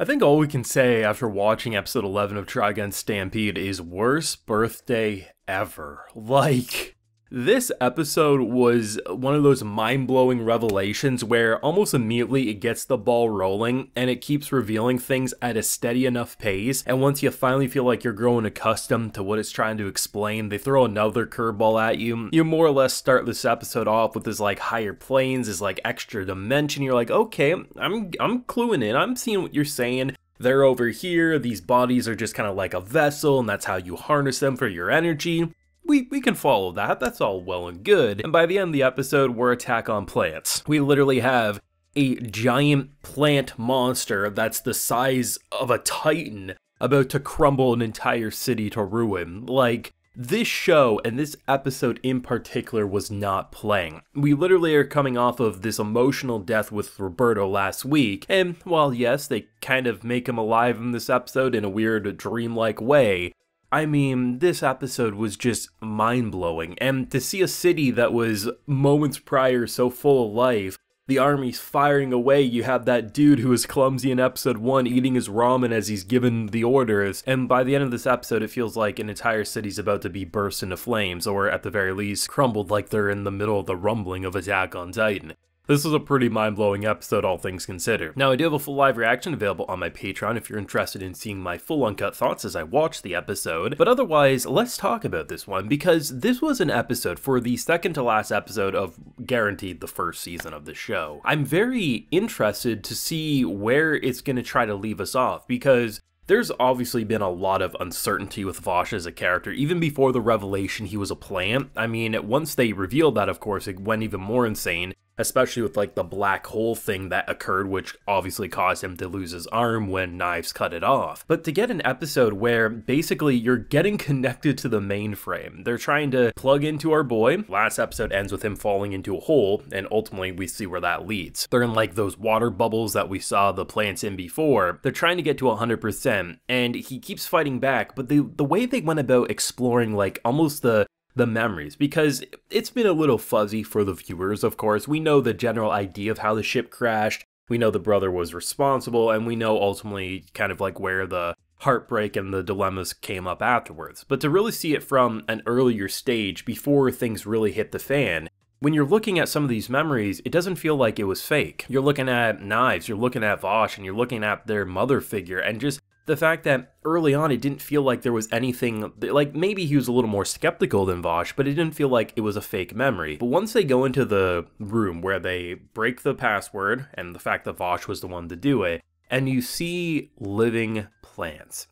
I think all we can say after watching episode 11 of Trigun Stampede is worst birthday ever. Like, this episode was one of those mind-blowing revelations where almost immediately it gets the ball rolling and it keeps revealing things at a steady enough pace, and once you finally feel like you're growing accustomed to what it's trying to explain, they throw another curveball at you. You more or less start this episode off with this like higher planes, this like extra dimension. You're like, okay, I'm cluing in, I'm seeing what you're saying. They're over here, these bodies are just kind of like a vessel, and that's how you harness them for your energy. We can follow that, that's all well and good. And by the end of the episode, we're Attack on Plants. We literally have a giant plant monster that's the size of a titan about to crumble an entire city to ruin. Like, this show and this episode in particular was not playing. We literally are coming off of this emotional death with Roberto last week, and while yes, they kind of make him alive in this episode in a weird dreamlike way, I mean, this episode was just mind-blowing, and to see a city that was moments prior so full of life, the army's firing away, you have that dude who was clumsy in episode 1 eating his ramen as he's given the orders, and by the end of this episode it feels like an entire city's about to be burst into flames, or at the very least, crumbled like they're in the middle of the rumbling of Attack on Titan. This was a pretty mind-blowing episode, all things considered. Now, I do have a full live reaction available on my Patreon if you're interested in seeing my full uncut thoughts as I watch the episode, but otherwise, let's talk about this one, because this was an episode for the second to last episode of, guaranteed, the first season of the show. I'm very interested to see where it's going to try to leave us off, because there's obviously been a lot of uncertainty with Vash as a character, even before the revelation he was a plant. I mean, once they revealed that, of course, it went even more insane, especially with like the black hole thing that occurred, which obviously caused him to lose his arm when Knives cut it off. But to get an episode where basically you're getting connected to the mainframe, they're trying to plug into our boy. Last episode ends with him falling into a hole, and ultimately we see where that leads. They're in like those water bubbles that we saw the plants in before. They're trying to get to 100%. And he keeps fighting back, but the way they went about exploring like almost the memories, because it's been a little fuzzy for the viewers, of course. We know the general idea of how the ship crashed, we know the brother was responsible, and we know ultimately kind of like where the heartbreak and the dilemmas came up afterwards. But to really see it from an earlier stage before things really hit the fan, when you're looking at some of these memories, it doesn't feel like it was fake. You're looking at Knives, you're looking at Vash, and you're looking at their mother figure, and just the fact that early on it didn't feel like there was anything, like maybe he was a little more skeptical than Vash, but it didn't feel like it was a fake memory. But once they go into the room where they break the password, and the fact that Vash was the one to do it, and you see living plants.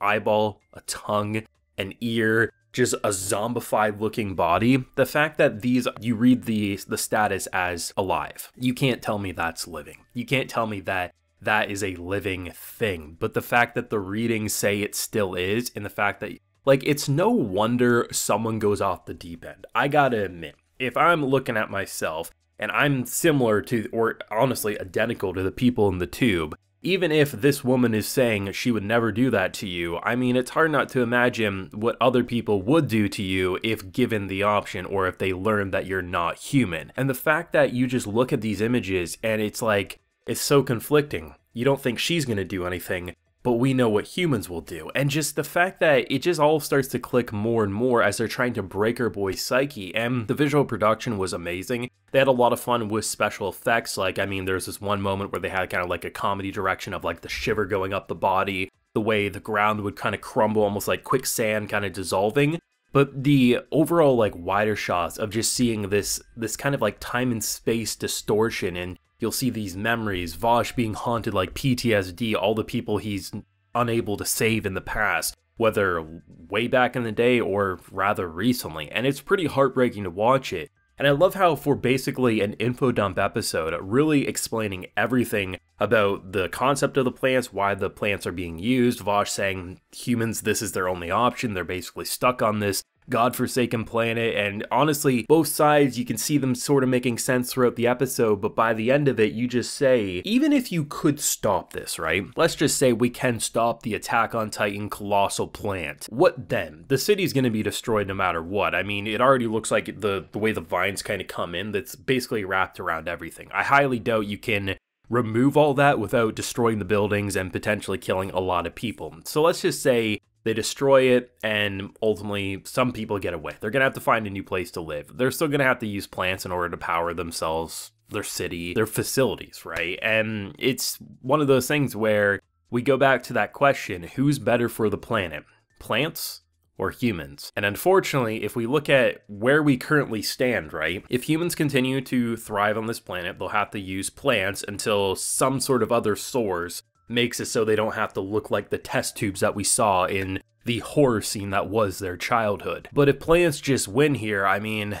Eyeball, a tongue, an ear, just a zombified looking body. The fact that these, you read the status as alive. You can't tell me that's living. You can't tell me that is a living thing, but the fact that the readings say it still is, and the fact that, like, it's no wonder someone goes off the deep end. I gotta admit, if I'm looking at myself, and I'm similar to, or honestly identical to the people in the tube, even if this woman is saying she would never do that to you, I mean, it's hard not to imagine what other people would do to you if given the option, or if they learned that you're not human. And the fact that you just look at these images, and it's like, it's so conflicting. You don't think she's gonna do anything, but we know what humans will do. And just the fact that it just all starts to click more and more as they're trying to break our boy's psyche, and the visual production was amazing. They had a lot of fun with special effects. Like, I mean, there's this one moment where they had kind of like a comedy direction of like the shiver going up the body, the way the ground would kind of crumble, almost like quicksand kind of dissolving. But the overall like wider shots of just seeing this kind of like time and space distortion, and you'll see these memories, Vash being haunted like PTSD, all the people he's unable to save in the past, whether way back in the day or rather recently, and it's pretty heartbreaking to watch it. And I love how for basically an info dump episode, really explaining everything about the concept of the plants, why the plants are being used, Vash saying humans, this is their only option, they're basically stuck on this godforsaken planet, and honestly, both sides, you can see them sort of making sense throughout the episode, but by the end of it, you just say, even if you could stop this, right? Let's just say we can stop the Attack on Titan colossal plant. What then? The city's gonna be destroyed no matter what. I mean, it already looks like the way the vines kind of come in, that's basically wrapped around everything. I highly doubt you can remove all that without destroying the buildings and potentially killing a lot of people. So let's just say they destroy it and ultimately some people get away. They're gonna have to find a new place to live. They're still gonna have to use plants in order to power themselves, their city, their facilities, right? And it's one of those things where we go back to that question, who's better for the planet? Plants or humans? And unfortunately, if we look at where we currently stand, right? If humans continue to thrive on this planet, they'll have to use plants until some sort of other source makes it so they don't have to look like the test tubes that we saw in the horror scene that was their childhood. But if plants just win here, I mean,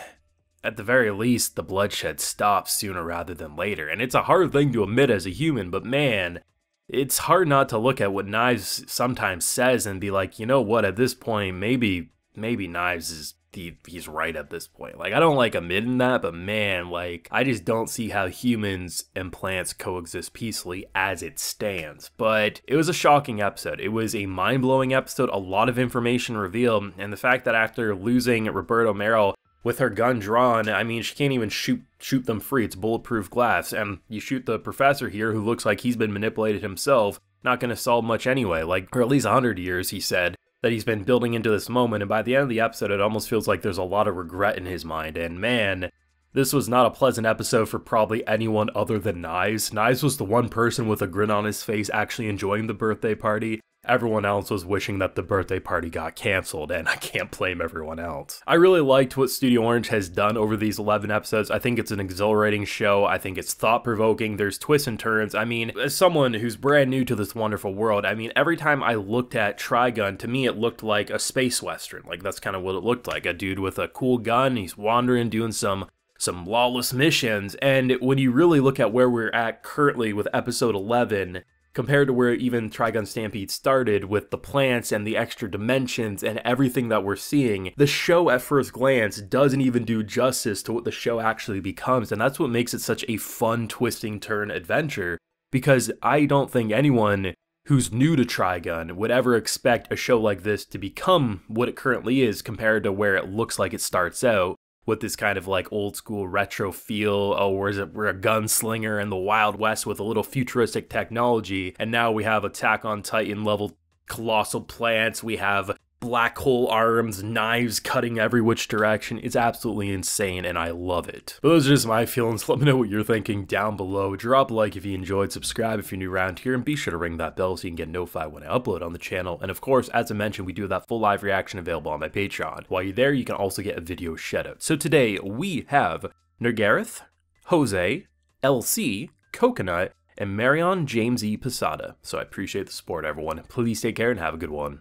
at the very least, the bloodshed stops sooner rather than later. And it's a hard thing to admit as a human, but man, it's hard not to look at what Knives sometimes says and be like, you know what, at this point, maybe Knives is... he's right at this point. Like, I don't like admitting that, but man, like, I just don't see how humans and plants coexist peacefully as it stands. But it was a shocking episode. It was a mind-blowing episode, a lot of information revealed, and the fact that after losing Roberto Meryl with her gun drawn, I mean, she can't even shoot them free. It's bulletproof glass, and you shoot the professor here, who looks like he's been manipulated himself, not gonna solve much anyway, like, or at least 100 years, he said, that he's been building into this moment, and by the end of the episode, it almost feels like there's a lot of regret in his mind, and man, this was not a pleasant episode for probably anyone other than Knives. Knives was the one person with a grin on his face actually enjoying the birthday party. Everyone else was wishing that the birthday party got cancelled, and I can't blame everyone else. I really liked what Studio Orange has done over these 11 episodes. I think it's an exhilarating show. I think it's thought-provoking. There's twists and turns. I mean, as someone who's brand new to this wonderful world, I mean, every time I looked at Trigun, to me it looked like a space western. Like, that's kind of what it looked like. A dude with a cool gun, he's wandering, doing some lawless missions, and when you really look at where we're at currently with episode 11, compared to where even Trigun Stampede started with the plants and the extra dimensions and everything that we're seeing, the show at first glance doesn't even do justice to what the show actually becomes, and that's what makes it such a fun twisting turn adventure, because I don't think anyone who's new to Trigun would ever expect a show like this to become what it currently is compared to where it looks like it starts out, with this kind of like old school retro feel. Oh, we're a gunslinger in the Wild West with a little futuristic technology, and now we have Attack on Titan level colossal plants, we have black hole arms, knives cutting every which direction. It's absolutely insane, and I love it. But those are just my feelings. Let me know what you're thinking down below. Drop a like if you enjoyed, subscribe if you're new around here, and be sure to ring that bell so you can get notified when I upload on the channel. And of course, as I mentioned, we do have that full live reaction available on my Patreon. While you're there, you can also get a video shoutout. So today, we have Nergareth, Jose, LC, Coconut, and Marion James E. Posada. So I appreciate the support, everyone. Please take care and have a good one.